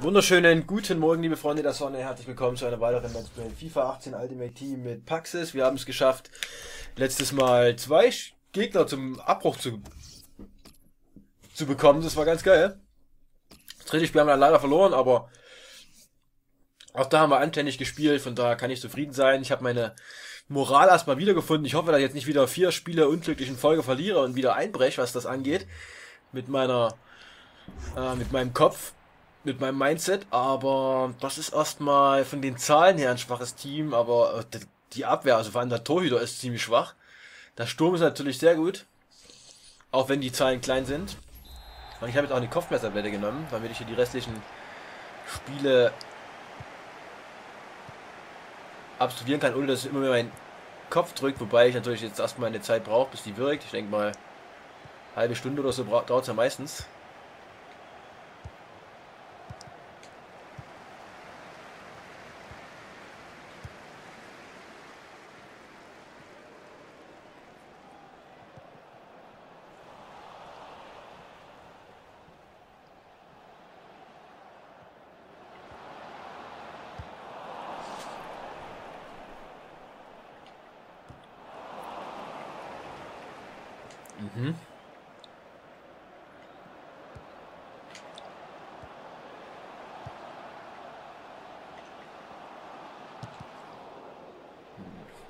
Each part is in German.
Wunderschönen guten Morgen, liebe Freunde der Sonne. Herzlich willkommen zu einer weiteren Let's Play FIFA 18 Ultimate Team mit Paxis. Wir haben es geschafft, letztes Mal zwei Gegner zum Abbruch zu bekommen. Das war ganz geil. Das dritte Spiel haben wir leider verloren, aber auch da haben wir anständig gespielt. Von daher kann ich zufrieden sein. Ich habe meine Moral erstmal wiedergefunden. Ich hoffe, dass ich jetzt nicht wieder 4 Spiele unglücklich in Folge verliere und wieder einbreche, was das angeht. Mit meinem Kopf. Mit meinem Mindset, aber das ist erstmal von den Zahlen her ein schwaches Team, aber die Abwehr, also vor allem der Torhüter ist ziemlich schwach. Der Sturm ist natürlich sehr gut, auch wenn die Zahlen klein sind. Und ich habe jetzt auch eine Kopfmesserwette genommen, damit ich hier die restlichen Spiele absolvieren kann, ohne dass es immer mehr meinen Kopf drückt, wobei ich natürlich jetzt erstmal eine Zeit brauche, bis die wirkt. Ich denke mal, eine halbe Stunde oder so dauert es ja meistens.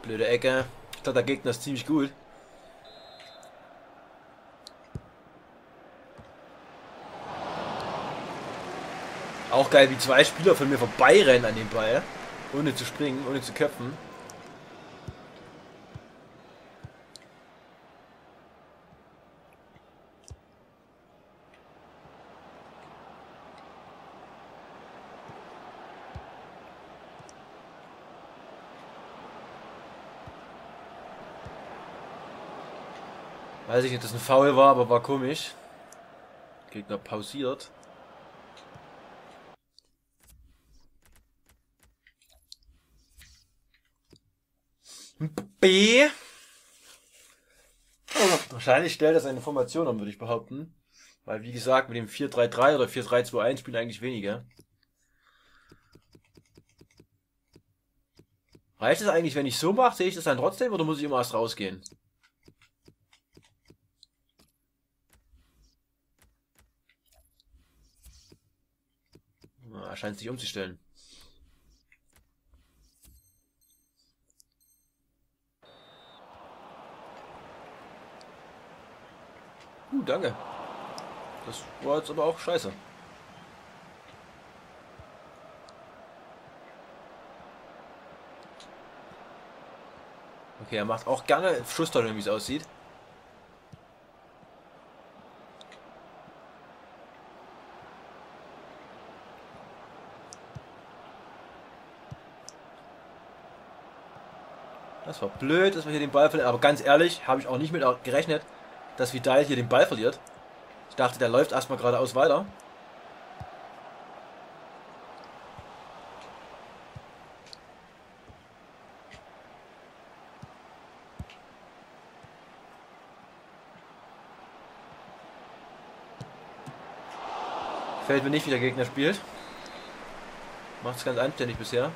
Blöde Ecke. Ich dachte, der Gegner ist ziemlich gut. Auch geil, wie zwei Spieler von mir vorbeirennen an dem Ball. Ohne zu springen, ohne zu köpfen. Weiß ich nicht, dass ein Foul war, aber war komisch. Gegner pausiert. B. Wahrscheinlich stellt das eine Formation an, würde ich behaupten. Weil, wie gesagt, mit dem 4-3-3 oder 4-3-2-1 spielen eigentlich weniger. Reicht es eigentlich, wenn ich so mache, sehe ich das dann trotzdem oder muss ich immer erst rausgehen? Scheint sich umzustellen. Danke. Das war jetzt aber auch scheiße. Okay, er macht auch gerne Schusstollen, wie es aussieht. Das war blöd, dass wir hier den Ball verlieren, aber ganz ehrlich, habe ich auch nicht mit gerechnet, dass Vidal hier den Ball verliert. Ich dachte, der läuft erstmal geradeaus weiter. Fällt mir nicht, wie der Gegner spielt. Macht es ganz anständig bisher.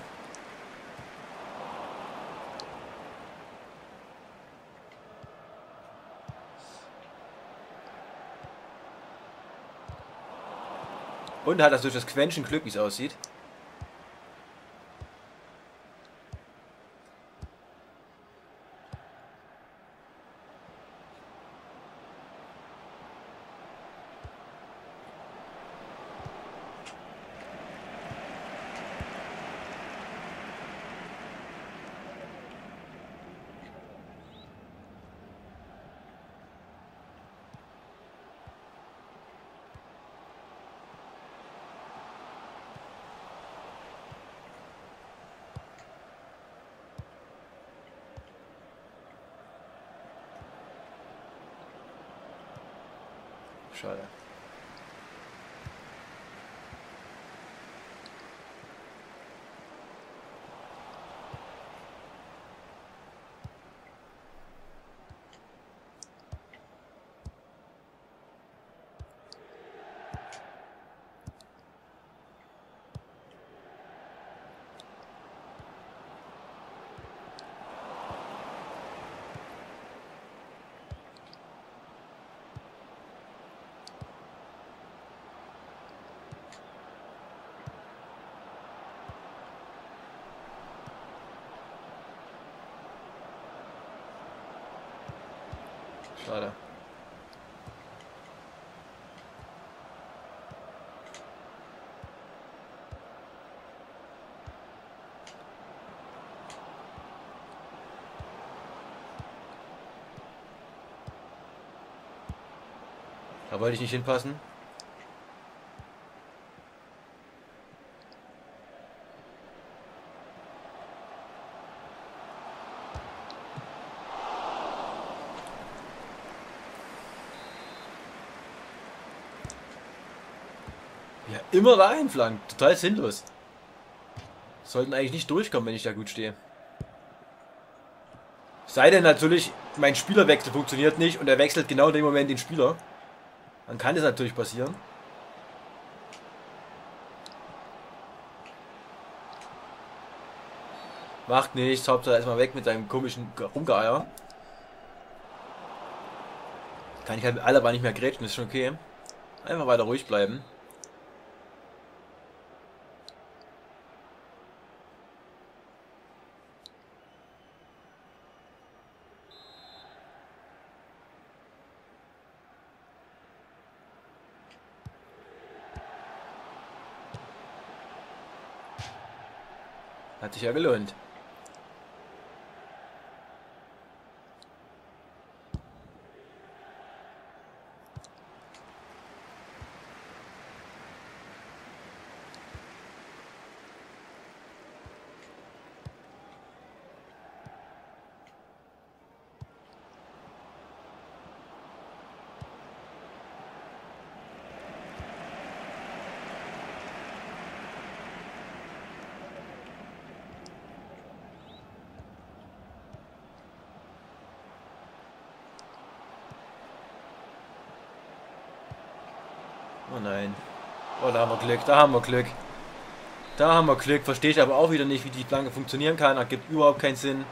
Und hat das durch das Quäntchen Glück, wie es aussieht. Schade. leider. Da wollte ich nicht hinpassen. Ja, immer da einflanken. Total sinnlos. Sollten eigentlich nicht durchkommen, wenn ich da gut stehe. Sei denn natürlich, mein Spielerwechsel funktioniert nicht und er wechselt genau in dem Moment den Spieler. Dann kann es natürlich passieren. Macht nichts, Hauptsache erstmal weg mit seinem komischen Rumgeier. Kann ich halt mit Alaba nicht mehr grätschen, ist schon okay. Einfach weiter ruhig bleiben. Hat sich ja gelohnt. Oh nein. Oh, da haben wir Glück, da haben wir Glück. Da haben wir Glück. Verstehe ich aber auch wieder nicht, wie die Flanke funktionieren kann. Das gibt überhaupt keinen Sinn.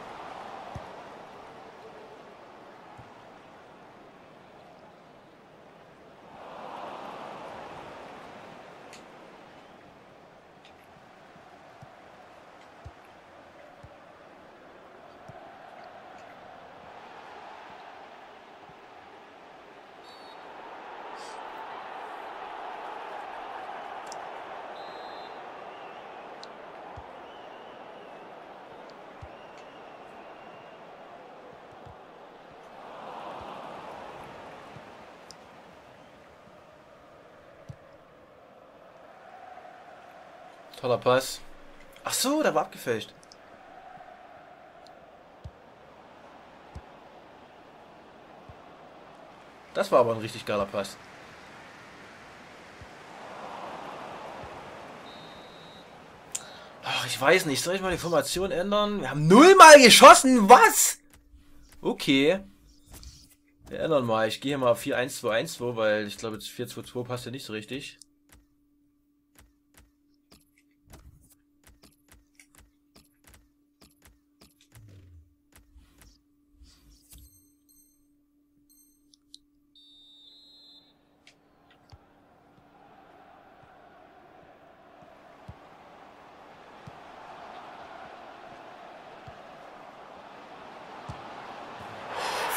Toller Pass. Ach so, da war abgefälscht. Das war aber ein richtig geiler Pass. Ach, ich weiß nicht. Soll ich mal die Formation ändern? Wir haben 0 mal geschossen. Was? Okay. Wir ändern mal. Ich gehe hier mal auf 4-1-2-1-2, weil ich glaube, 4-2-2 passt ja nicht so richtig.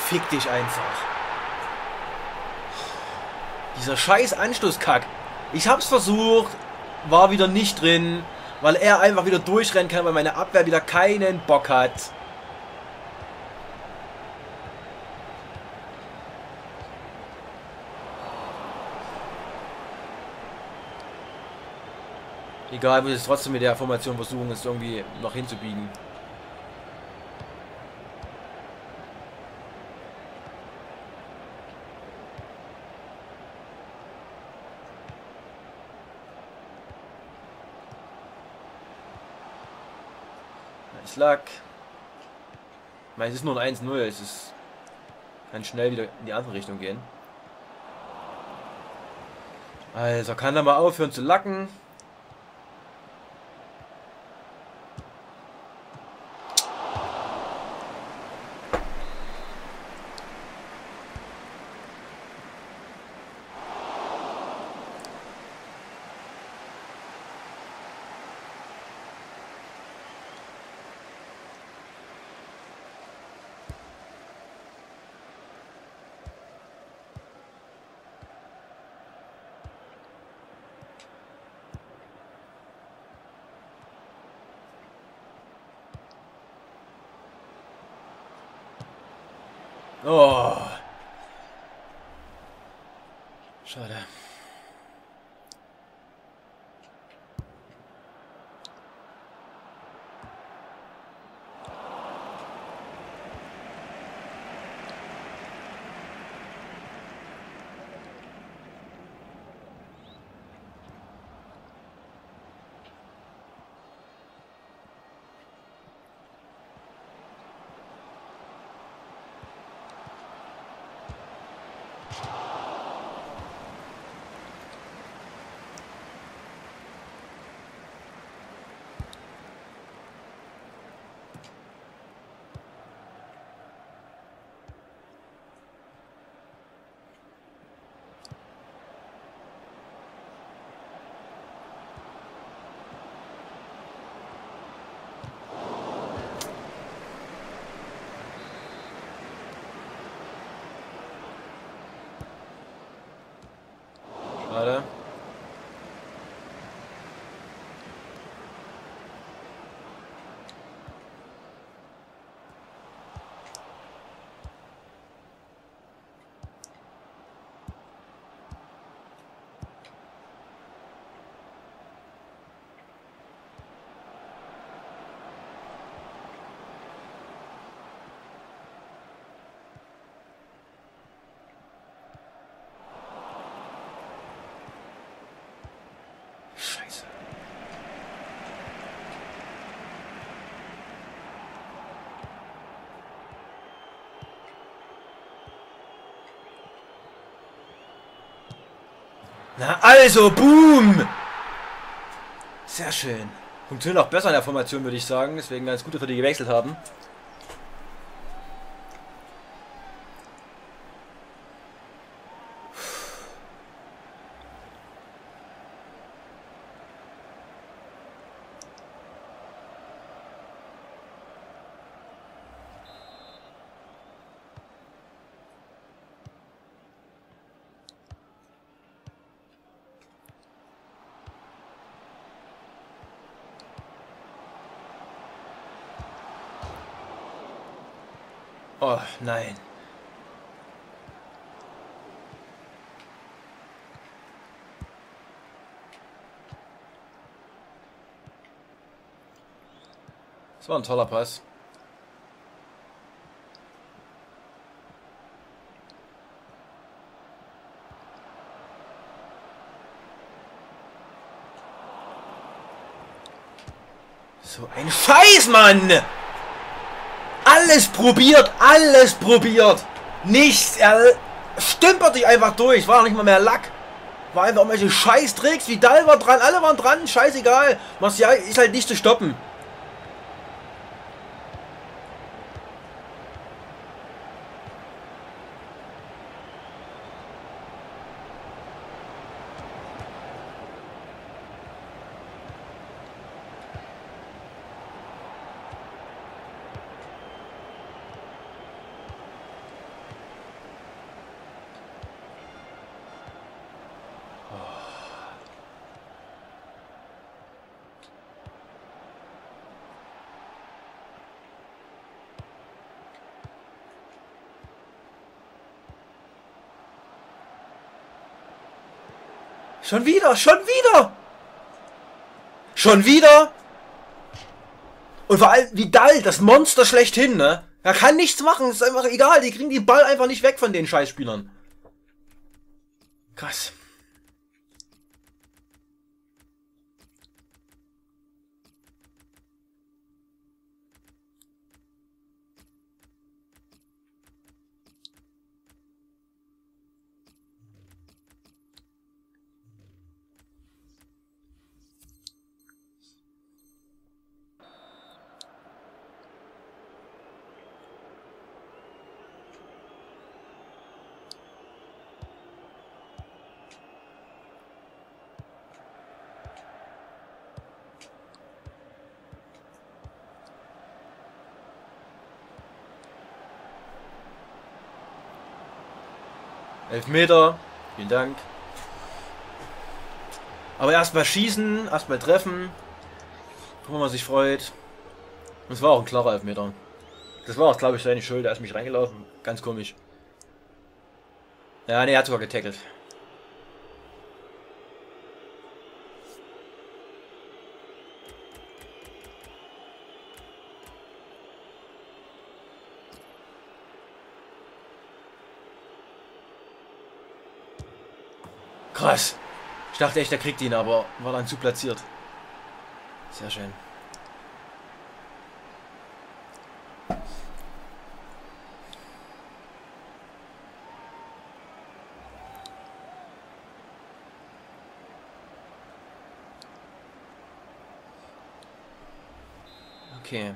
Fick dich einfach. Dieser scheiß Anschlusskack. Ich hab's versucht, war wieder nicht drin, weil er einfach wieder durchrennen kann, weil meine Abwehr wieder keinen Bock hat. Egal, wir müssen es trotzdem mit der Formation versuchen, es irgendwie noch hinzubiegen. Lag. Ich meine, es ist nur ein 1-0, es ist, kann schnell wieder in die andere Richtung gehen. Also kann er mal aufhören zu lacken. Oh. Schade. Na also, boom! Sehr schön. Funktioniert auch besser in der Formation, würde ich sagen. Deswegen ganz gut, dass wir die gewechselt haben. Oh, nein. Das war ein toller Pass. So ein Scheiß, Mann! Alles probiert, nichts, er stümpert sich einfach durch, war nicht mal mehr Lack, war einfach irgendwelche Scheiß-Tricks, Vidal war dran, alle waren dran, scheißegal, Martial ist halt nicht zu stoppen. Schon wieder, schon wieder! Schon wieder! Und vor allem Vidal, das Monster schlechthin, ne? Er kann nichts machen, ist einfach egal, die kriegen den Ball einfach nicht weg von den Scheißspielern. Krass. Elfmeter, vielen Dank. Aber erstmal schießen, erstmal treffen, wo man sich freut. Und es war auch ein klarer Elfmeter. Das war auch, glaube ich, seine Schuld. Er ist mich reingelaufen. Ganz komisch. Ja, ne, er hat sogar getackelt. Krass. Ich dachte echt, er kriegt ihn, aber war dann zu platziert. Sehr schön. Okay.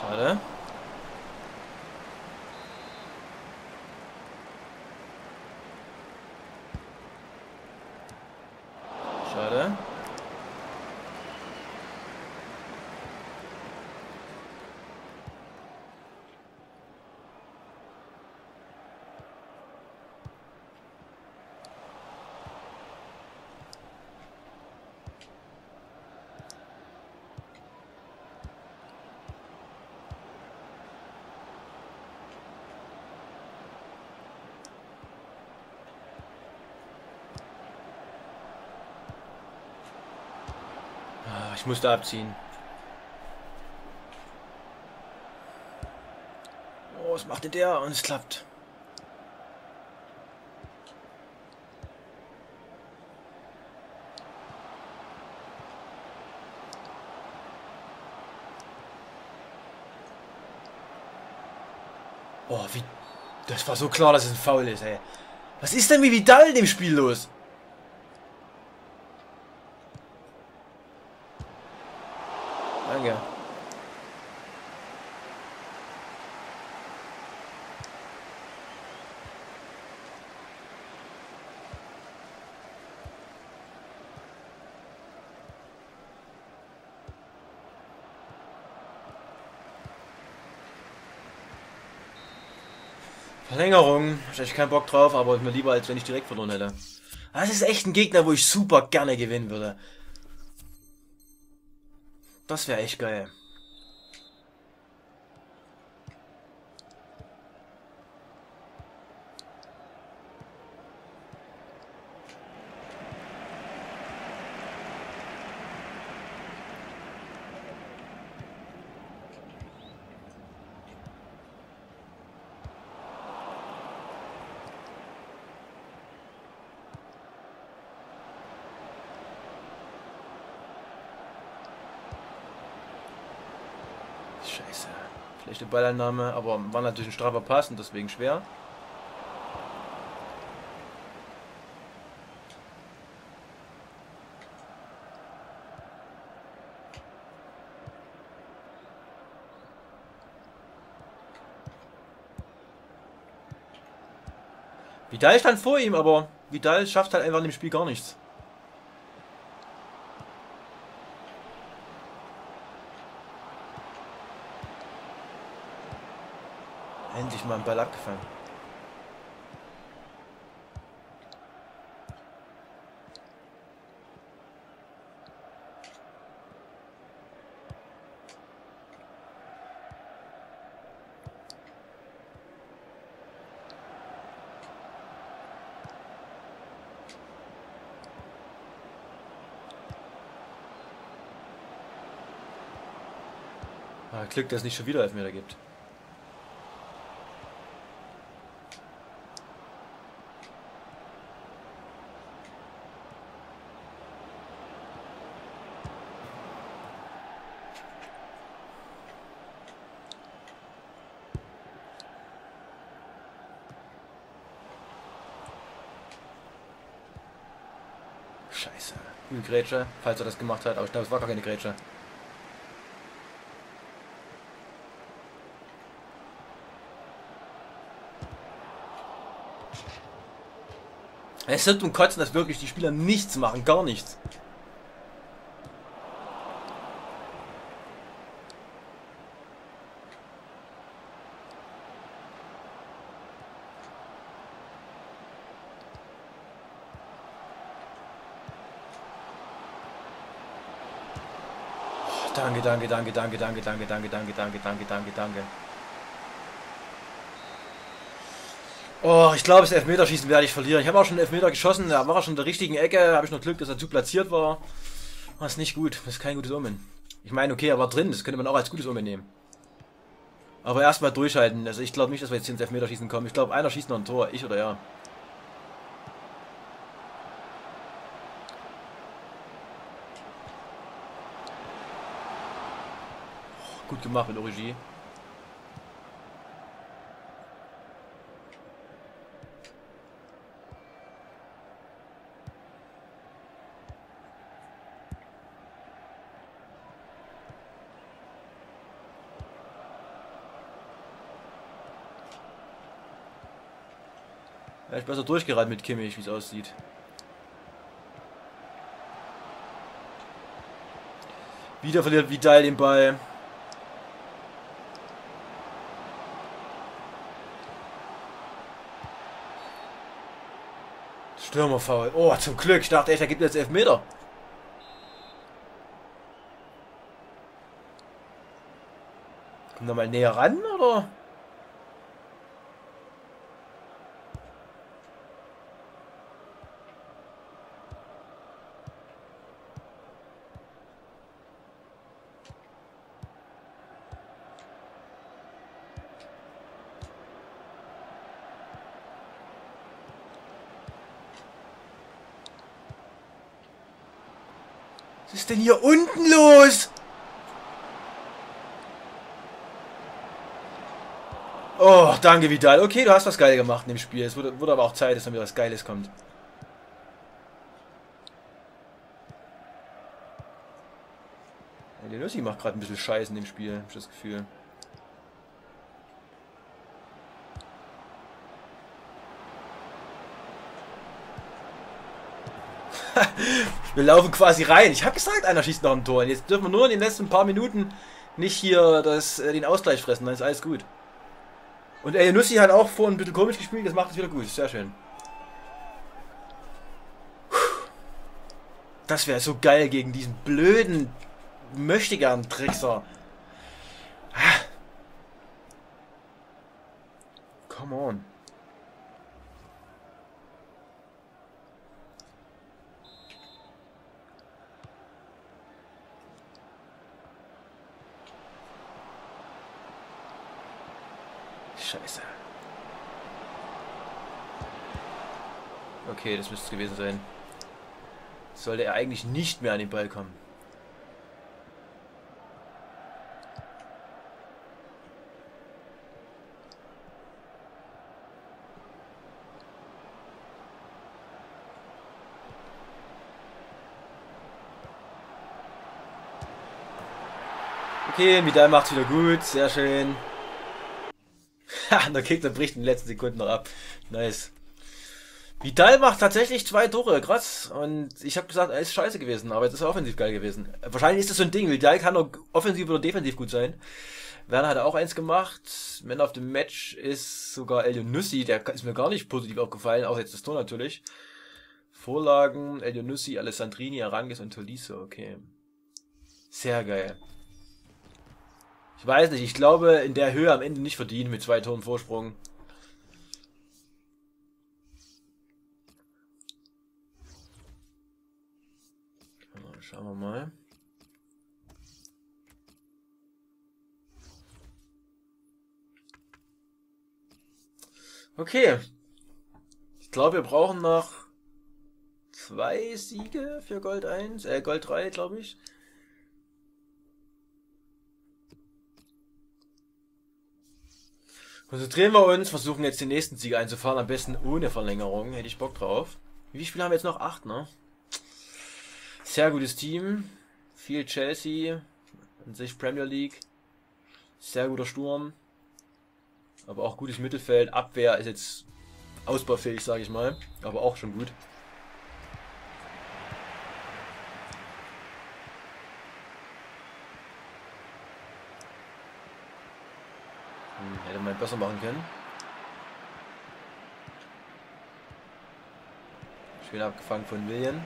Schade. Schade. Ich musste abziehen. Oh, was macht denn der? Und es klappt. Oh, wie... Das war so klar, dass es ein Foul ist, ey. Was ist denn mit Vidal in dem Spiel los? Danke. Verlängerung. Wahrscheinlich keinen Bock drauf, aber ist mir lieber, als wenn ich direkt verloren hätte. Das ist echt ein Gegner, wo ich super gerne gewinnen würde. Das wäre echt geil. Scheiße. Schlechte Ballannahme, aber war natürlich ein straffer Pass und deswegen schwer. Vidal stand vor ihm, aber Vidal schafft halt einfach in dem Spiel gar nichts. Endlich mal einen Ball abgefangen. Ah, Glück, dass es nicht schon wieder Elfmeter gibt. Scheiße. Grätsche, falls er das gemacht hat, aber ich glaube, es war gar keine Grätsche. Es wird zum Kotzen, dass wirklich die Spieler nichts machen, gar nichts. Danke. Oh, ich glaube, das Elfmeterschießen werde ich verlieren. Ich habe auch schon einen Elfmeter geschossen, da war er schon in der richtigen Ecke, habe ich noch Glück, dass er zu platziert war. Das ist nicht gut, das ist kein gutes Omen. Ich meine, okay, er war drin, das könnte man auch als gutes Omen nehmen. Aber erstmal durchhalten, also ich glaube nicht, dass wir jetzt hier ins Elfmeterschießen kommen. Ich glaube, einer schießt noch ein Tor, ich oder er. Gut gemacht mit Origi. Er ist besser durchgerannt mit Kimmich, wie es aussieht. Wieder verliert Vidal den Ball. Stürmerfoul. Oh, zum Glück. Ich dachte echt, er gibt jetzt Elfmeter. Komm da mal näher ran, oder? Was ist denn hier unten los? Oh, danke Vidal. Okay, du hast was Geiles gemacht in dem Spiel. Es wurde aber auch Zeit, dass dann wieder was Geiles kommt. Der El Yunusi macht gerade ein bisschen Scheiß in dem Spiel, habe ich das Gefühl. Wir laufen quasi rein. Ich habe gesagt, einer schießt noch ein Tor. Und jetzt dürfen wir nur in den letzten paar Minuten nicht hier den Ausgleich fressen. Dann ist alles gut. Und El Yunusi hat auch vorhin ein bisschen komisch gespielt. Das macht es wieder gut. Sehr schön. Das wäre so geil gegen diesen blöden Möchtegern-Trickser. Come on. Scheiße. Okay, das müsste es gewesen sein. Sollte er eigentlich nicht mehr an den Ball kommen. Okay, Vidal macht's wieder gut, sehr schön. Der Gegner bricht in den letzten Sekunden noch ab. Nice. Vidal macht tatsächlich 2 Tore, krass. Und ich habe gesagt, er ist scheiße gewesen, aber jetzt ist er offensiv geil gewesen. Wahrscheinlich ist das so ein Ding. Vidal kann doch offensiv oder defensiv gut sein. Werner hat auch eins gemacht. Man of the Match ist sogar El Yunusi. Der ist mir gar nicht positiv aufgefallen, außer jetzt das Tor natürlich. Vorlagen, El Yunusi, Alessandrini, Arangis und Tolisso. Okay. Sehr geil. Ich weiß nicht, ich glaube in der Höhe am Ende nicht verdient mit 2 Toren Vorsprung. Schauen wir mal. Okay. Ich glaube wir brauchen noch 2 Siege für Gold 1, Gold 3 glaube ich. Konzentrieren wir uns, versuchen jetzt den nächsten Sieg einzufahren, am besten ohne Verlängerung, hätte ich Bock drauf. Wie viele Spiele haben wir jetzt noch? 8, ne? Sehr gutes Team, viel Chelsea, an sich Premier League, sehr guter Sturm, aber auch gutes Mittelfeld, Abwehr ist jetzt ausbaufähig, sage ich mal, aber auch schon gut. Hätte man besser machen können. Schön abgefangen von Willian.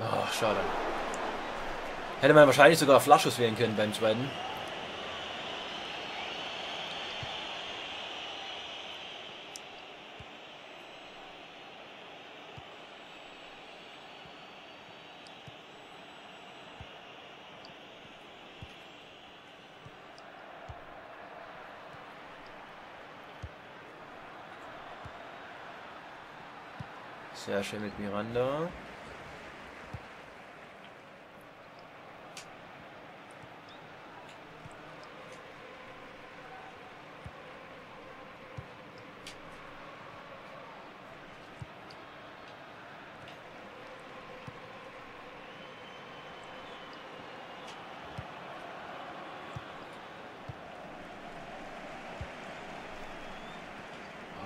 Oh, schade. Hätte man wahrscheinlich sogar Flaschus wählen können beim zweiten. Sehr schön mit Miranda.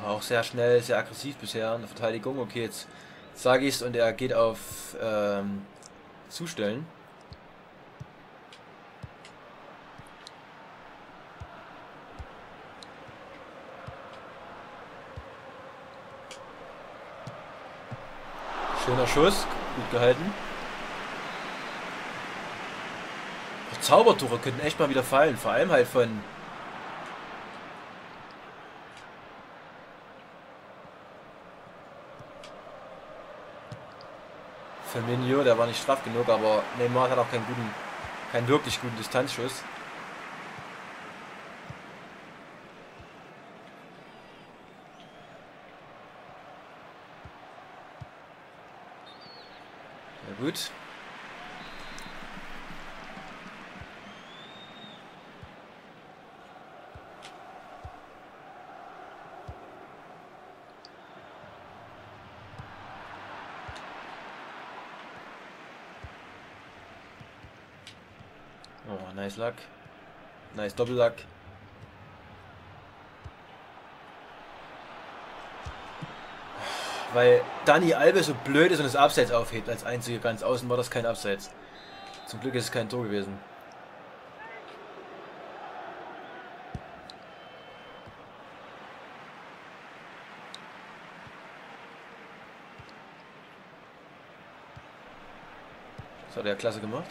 Auch sehr schnell, sehr aggressiv bisher in der Verteidigung. Okay, jetzt sage ich es und er geht auf Zustellen. Schöner Schuss, gut gehalten. Auch Zaubertore könnten echt mal wieder fallen, vor allem halt von Firmino, der war nicht straff genug, aber Neymar hat auch keinen wirklich guten Distanzschuss. Sehr gut. Oh, nice Luck. Nice Doppelluck. Weil Dani Alves so blöd ist und das Abseits aufhebt. Als einziger ganz außen war das kein Abseits. Zum Glück ist es kein Tor gewesen. Das hat er ja klasse gemacht.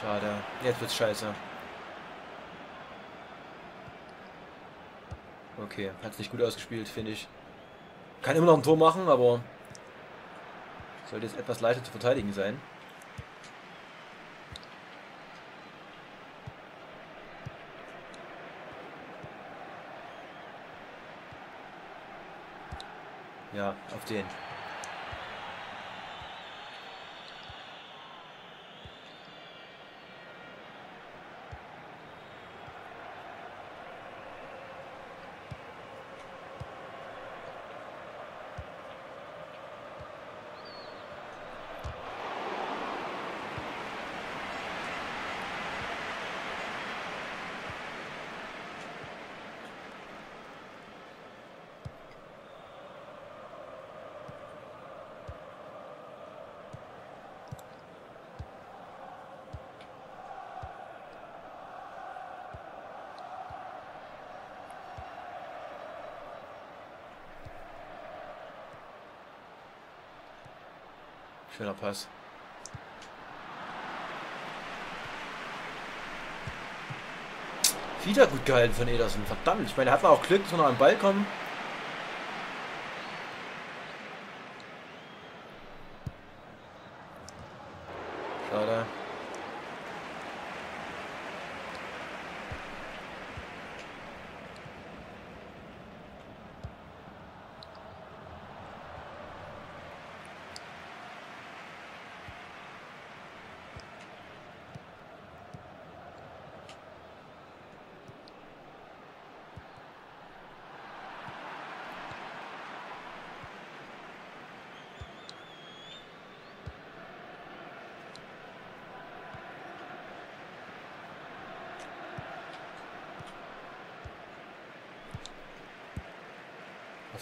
Schade, jetzt wird's scheiße. Okay, hat's nicht gut ausgespielt, finde ich. Kann immer noch ein Tor machen, aber sollte jetzt etwas leichter zu verteidigen sein. Ja, auf den. Schöner Pass. Wieder gut gehalten von Ederson. Verdammt, ich meine, da hat man auch Glück, dass wir noch an den Ball kommen. Schade.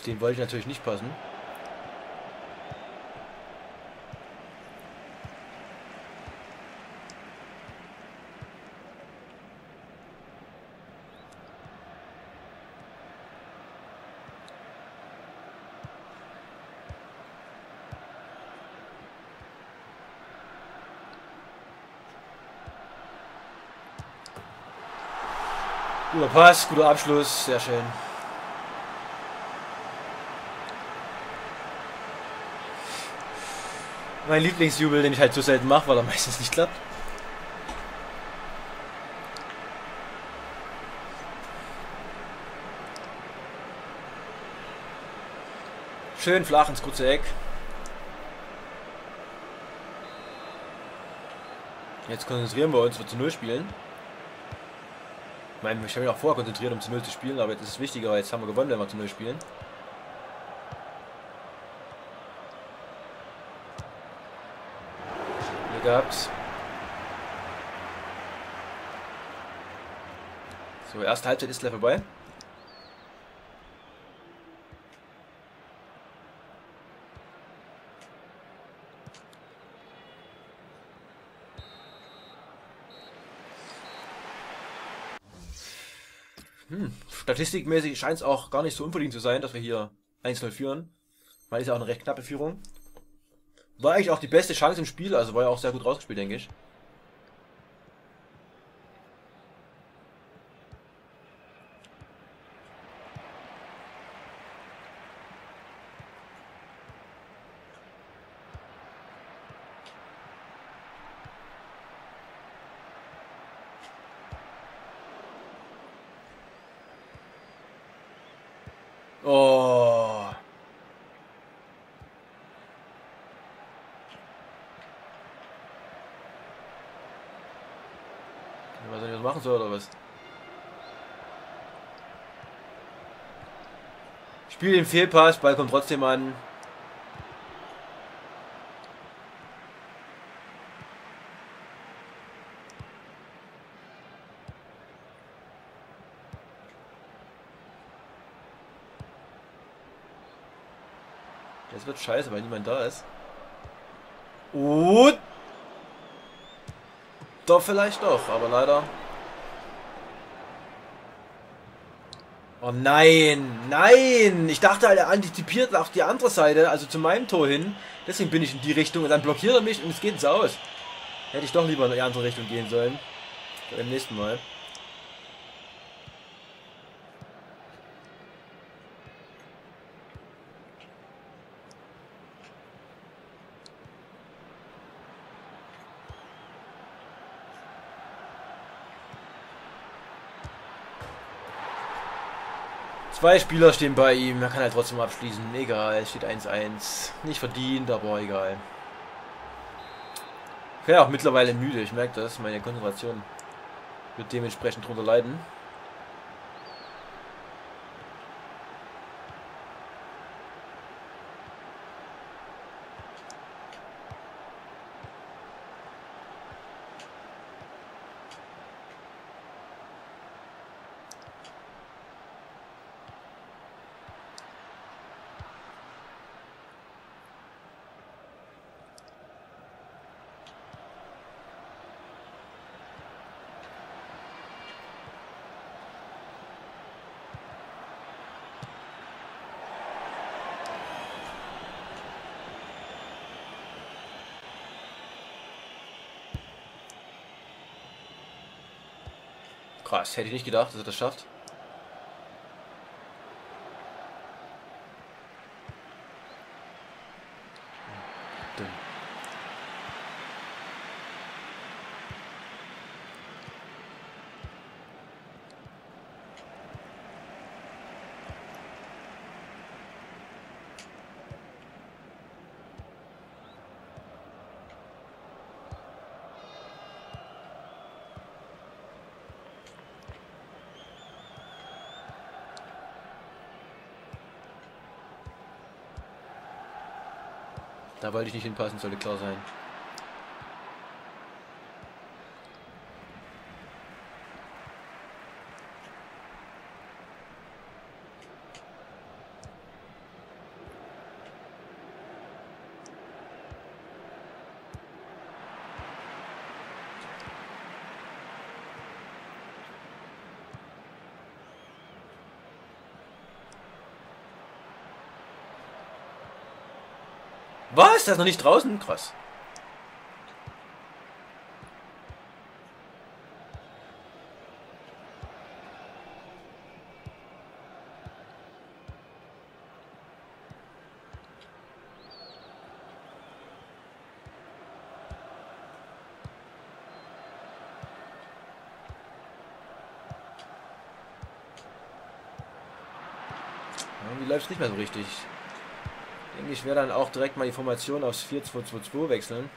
Auf den wollte ich natürlich nicht passen. Guter Pass, guter Abschluss, sehr schön. Mein Lieblingsjubel, den ich halt so selten mache, weil er meistens nicht klappt. Schön flach ins kurze Eck. Jetzt konzentrieren wir uns, wir zu 0 spielen. Ich meine, ich habe mich auch vorher konzentriert, um zu 0 zu spielen, aber jetzt ist es wichtiger, weil jetzt haben wir gewonnen, wenn wir zu 0 spielen. Glück gehabt. So, erste Halbzeit ist gleich vorbei. Statistikmäßig scheint es auch gar nicht so unverdient zu sein, dass wir hier 1-0 führen. Weil es ja auch eine recht knappe Führung. War eigentlich auch die beste Chance im Spiel, also war ja auch sehr gut rausgespielt, denke ich. Oh. Ich weiß nicht, was machen soll oder was? Spiel den Fehlpass, Ball kommt trotzdem an. Das wird scheiße, weil niemand da ist. Und doch vielleicht doch, aber leider. Oh nein, nein! Ich dachte, er antizipiert auf die andere Seite, also zu meinem Tor hin. Deswegen bin ich in die Richtung und dann blockiert er mich und es geht ins Aus. Hätte ich doch lieber in die andere Richtung gehen sollen. Beim nächsten Mal. Zwei Spieler stehen bei ihm, er kann halt trotzdem abschließen. Egal, es steht 1-1. Nicht verdient, aber egal. Ich bin ja auch mittlerweile müde, ich merke das. Meine Konzentration wird dementsprechend drunter leiden. Krass, hätte ich nicht gedacht, dass er das schafft. Da wollte ich nicht hinpassen, sollte klar sein. Was? Das ist noch nicht draußen? Krass. Irgendwie läuft es nicht mehr so richtig. Denke ich, werde dann auch direkt mal die Formation aufs 4-2-2-2 wechseln.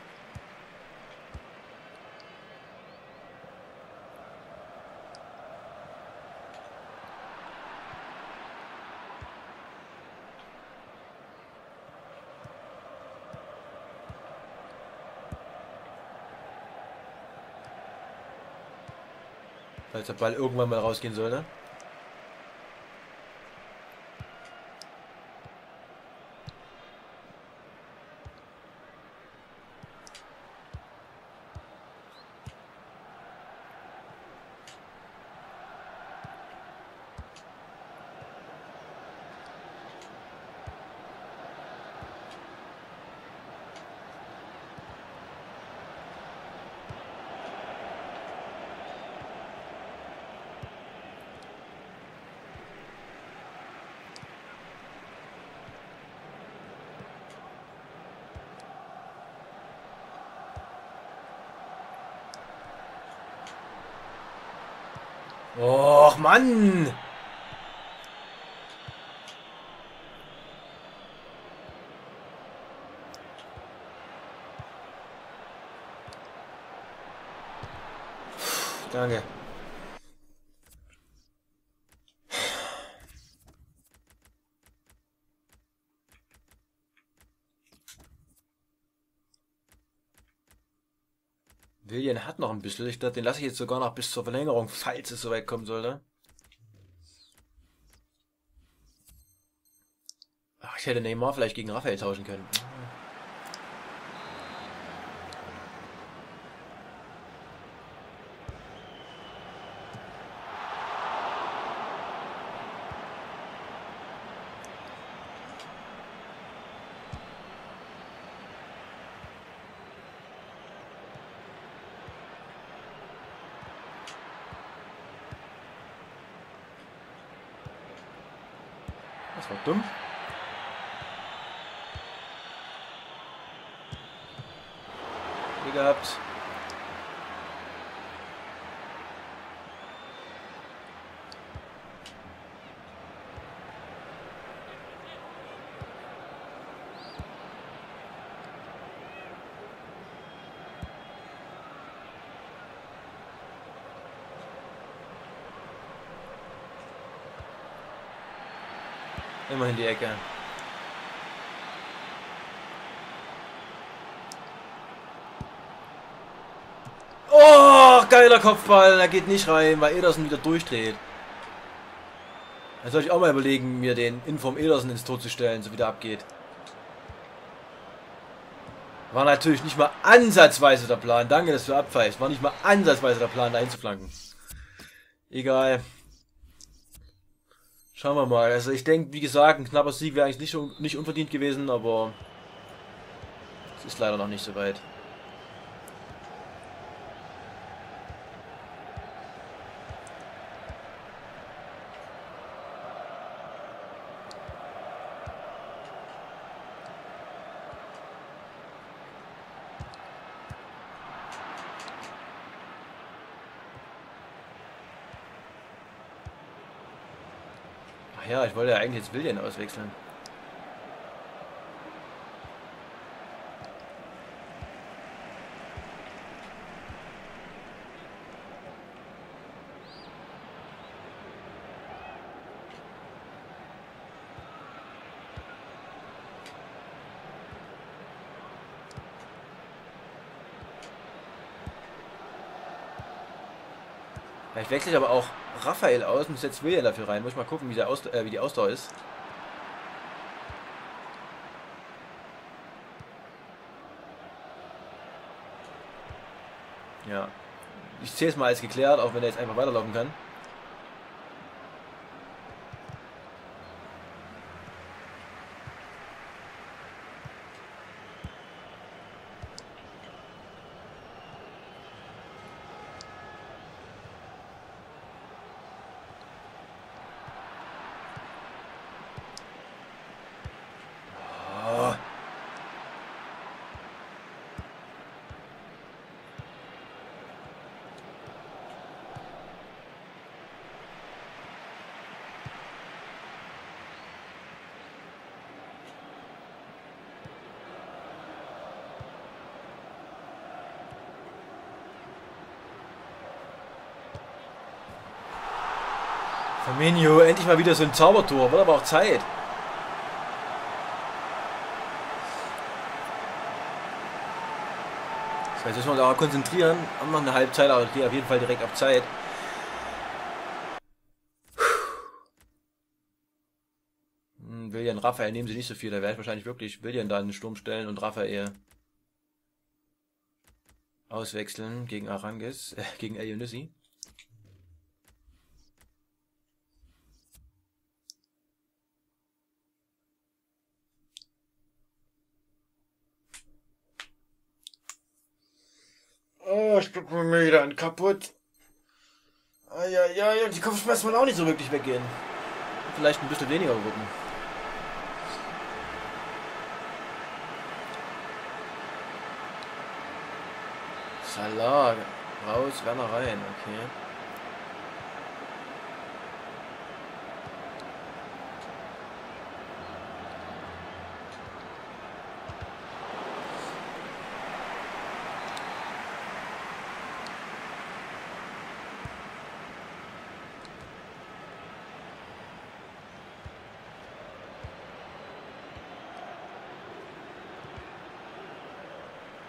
Falls der Ball irgendwann mal rausgehen soll, ne? Och, Mann! Danke. Willian hat noch ein bisschen. Ich glaube, den lasse ich jetzt sogar noch bis zur Verlängerung, falls es soweit kommen sollte. Ach, ich hätte Neymar vielleicht gegen Raphael tauschen können. Das war dumm. Wie gehabt. Immer in die Ecke. Oh, geiler Kopfball. Da geht nicht rein, weil Ederson wieder durchdreht. Da sollte ich auch mal überlegen, mir den Inform Ederson ins Tor zu stellen, so wie der abgeht. War natürlich nicht mal ansatzweise der Plan. Danke, dass du abpfeifst. War nicht mal ansatzweise der Plan, da hinzuflanken. Egal. Schauen wir mal. Also ich denke, wie gesagt, ein knapper Sieg wäre eigentlich nicht unverdient gewesen, aber es ist leider noch nicht so weit. Ja, ich wollte ja eigentlich jetzt Willian auswechseln. Vielleicht wechsle ich aber auch Raphael aus und setzt Willian dafür rein. Muss ich mal gucken, wie die Ausdauer ist. Ja. Ich zähle es mal als geklärt, auch wenn er jetzt einfach weiterlaufen kann. Firmino, endlich mal wieder so ein Zaubertor. Wird aber auch Zeit. So, jetzt müssen wir uns auch konzentrieren. Haben noch eine Halbzeit, aber die auf jeden Fall direkt auf Zeit. Willian, Raphael nehmen sie nicht so viel. Da werde ich wahrscheinlich wirklich Willian da in den Sturm stellen und Raphael auswechseln gegen Arangis, gegen El Yunusi. Oh, ich guck mir wieder an, kaputt. Ah, ja, die Kopfschmerzen wollen auch nicht so wirklich weggehen. Vielleicht ein bisschen weniger rücken. Salah, raus, Werner rein, okay.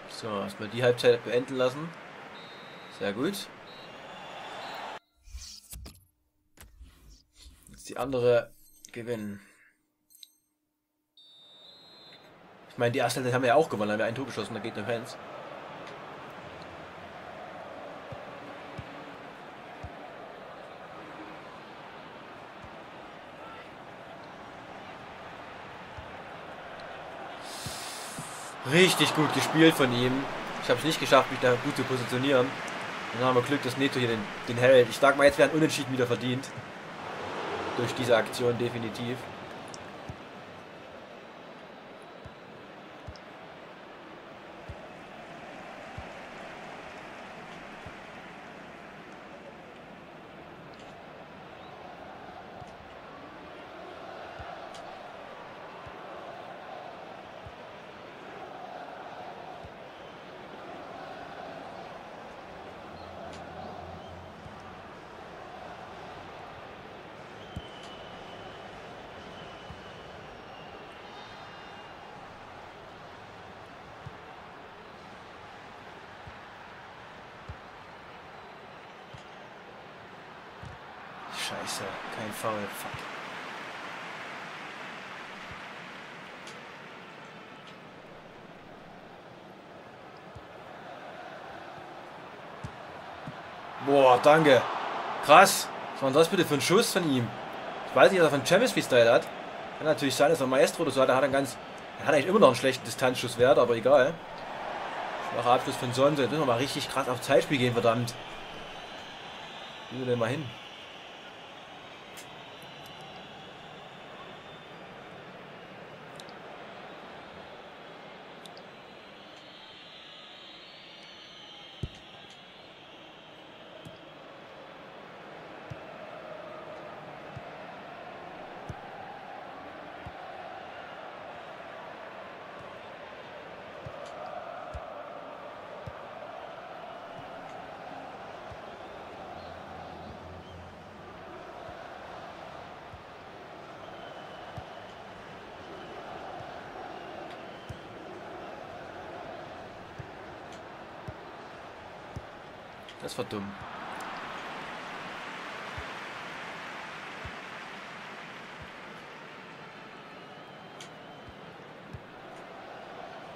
So, erstmal die Halbzeit beenden lassen. Sehr gut. Jetzt die andere gewinnen. Ich meine, die erste Halbzeit haben wir ja auch gewonnen, haben wir ein Tor geschossen, da geht nur Fans. Richtig gut gespielt von ihm. Ich habe es nicht geschafft, mich da gut zu positionieren. Dann haben wir Glück, dass Neto hier den hält. Ich sag mal, jetzt wäre ein Unentschieden wieder verdient. Durch diese Aktion definitiv. Scheiße, kein Foul, fuck. Boah, danke. Krass. Was war denn das bitte für ein Schuss von ihm? Ich weiß nicht, was er von Champions League Style hat. Kann natürlich sein, dass er Maestro oder so hat. Er hat einen ganz. Er hat eigentlich immer noch einen schlechten Distanzschusswert, aber egal. Schwacher Abschluss von Sonne. Jetzt müssen wir mal richtig krass auf Zeitspiel gehen, verdammt. Wie wir denn mal hin? Das war dumm.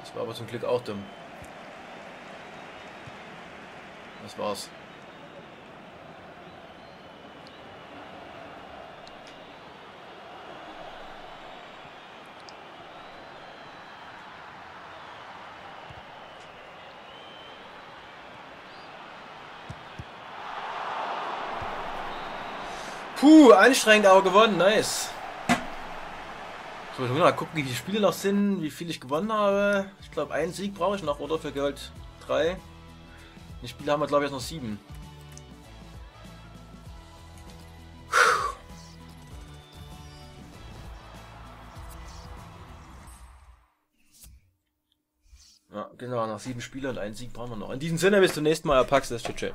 Das war aber zum Glück auch dumm. Das war's. Puh, anstrengend, aber gewonnen, nice. So, ich muss mal gucken, wie viele Spiele noch sind, wie viel ich gewonnen habe. Ich glaube, einen Sieg brauche ich noch, oder? Für Gold 3. Die Spiele haben wir, glaube ich, jetzt noch 7. Ja, genau, noch 7 Spiele und einen Sieg brauchen wir noch. In diesem Sinne, bis zum nächsten Mal, Paxis, tschüss.